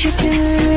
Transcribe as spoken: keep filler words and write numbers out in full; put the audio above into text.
मुश्किल।